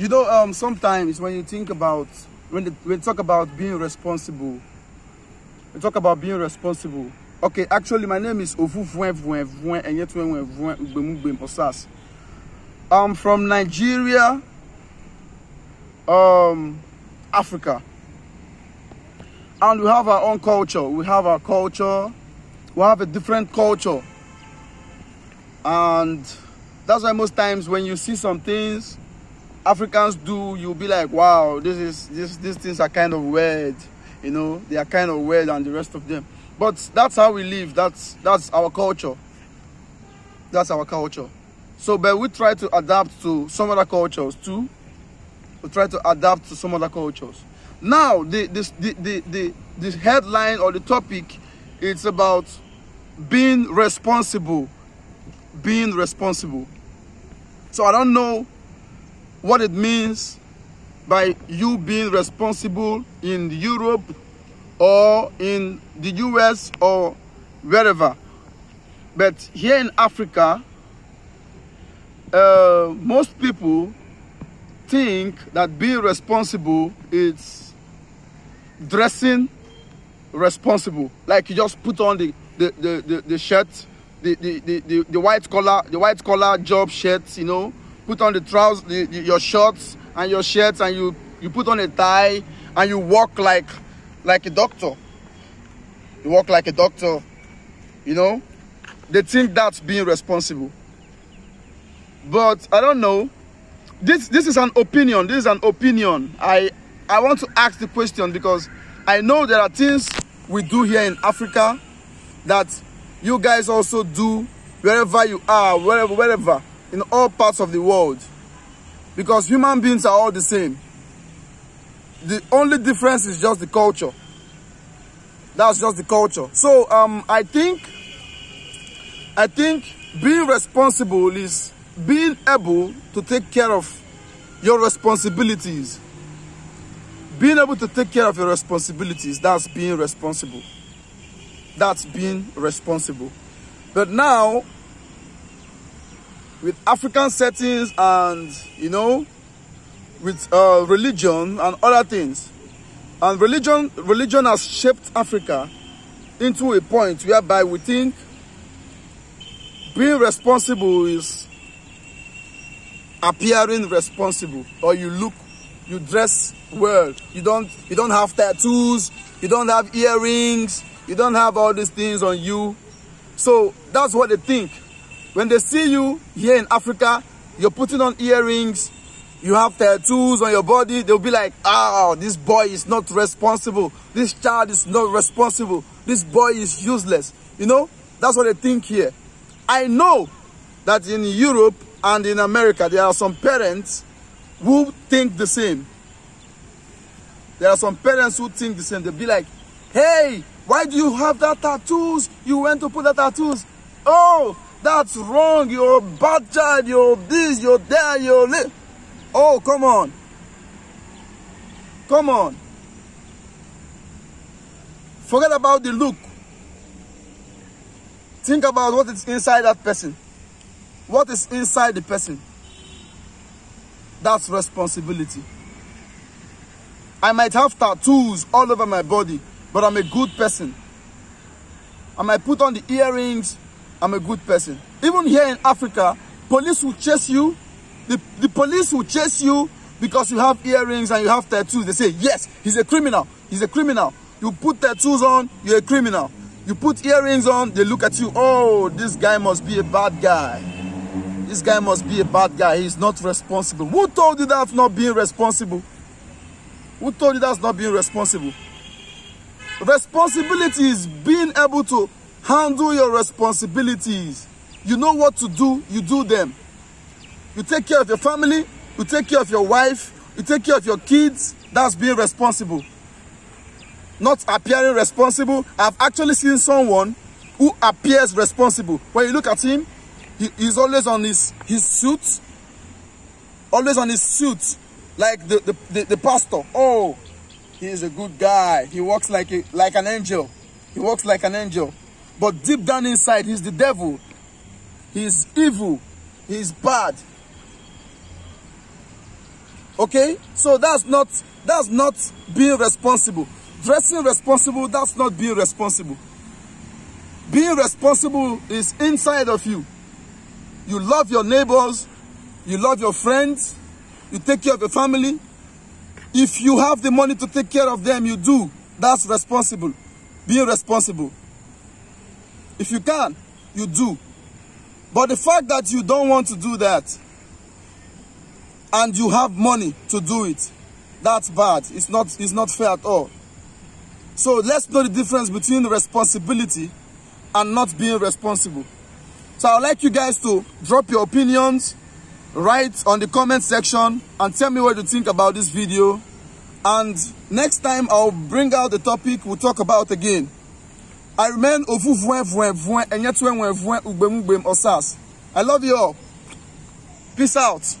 You know, sometimes when you think about, when we talk about being responsible, okay, actually my name is Ovu Vwen Vwen Vwen and yet Vwen Vwen Vwen. I'm from Nigeria, Africa. And we have our own culture. We have our culture. We have a different culture. And that's why most times when you see some things Africans do, you'll be like, wow, these things are kind of weird. You know, they are kind of weird and the rest of them. But that's how we live. That's our culture. That's our culture. So, but we try to adapt to some other cultures too. We try to adapt to some other cultures. Now, this headline or the topic, it's about being responsible. Being responsible. So I don't know what it means by you being responsible in Europe or in the US or wherever. But here in Africa, most people think that being responsible is dressing responsible. Like you just put on the shirt, the white collar job shirts, you know. Put on the trousers, your shorts and your shirts, and you put on a tie and you walk like a doctor. You walk like a doctor, you know. They think that's being responsible. But I don't know. This is an opinion. This is an opinion. I want to ask the question because I know there are things we do here in Africa that you guys also do wherever you are, wherever. In all parts of the world, because human beings are all the same. The only difference is just the culture. That's just the culture. So I think being responsible is being able to take care of your responsibilities. Being able to take care of your responsibilities, that's being responsible. That's being responsible. But now, with African settings and, you know, with religion and other things. And religion has shaped Africa into a point whereby we think being responsible is appearing responsible. Or you dress well. You don't have tattoos, you don't have earrings, you don't have all these things on you. So that's what they think. When they see you here in Africa, you're putting on earrings, you have tattoos on your body, they'll be like, oh, this boy is not responsible. This child is not responsible. This boy is useless. You know, that's what they think here. I know that in Europe and in America, there are some parents who think the same. There are some parents who think the same. They'll be like, hey, why do you have that tattoos? You went to put that tattoos. Oh, that's wrong, you're a bad child, you're this, you're that, you're this. Oh, come on. Come on. Forget about the look. Think about what is inside that person. What is inside the person? That's responsibility. I might have tattoos all over my body, but I'm a good person. I might put on the earrings, I'm a good person. Even here in Africa, police will chase you. The police will chase you because you have earrings and you have tattoos. They say, yes, he's a criminal. He's a criminal. You put tattoos on, you're a criminal. You put earrings on, they look at you. Oh, this guy must be a bad guy. This guy must be a bad guy. He's not responsible. Who told you that's not being responsible? Who told you that's not being responsible? Responsibility is being able to handle your responsibilities. You know what to do, you do them. You take care of your family, you take care of your wife, you take care of your kids. That's being responsible. Not appearing responsible. I've actually seen someone who appears responsible. When you look at him, he's always on his suit. Always on his suit. Like the pastor. Oh, he is a good guy. He walks like an angel. He walks like an angel. But deep down inside, he's the devil. He's evil. He's bad. Okay, so that's not being responsible. Dressing responsible, that's not being responsible. Being responsible is inside of you. You love your neighbors, you love your friends, you take care of your family. If you have the money to take care of them, you do. That's responsible. Being responsible. If you can, you do. But the fact that you don't want to do that and you have money to do it, that's bad. It's not fair at all. So let's know the difference between responsibility and not being responsible. So I'd like you guys to drop your opinions right on the comment section and tell me what you think about this video. And next time I'll bring out the topic we'll talk about again. I remain Ovu Vwen Vwen Vwen, and yet Vwen Vwen Ubem Ubem Osas. I love you all. Peace out.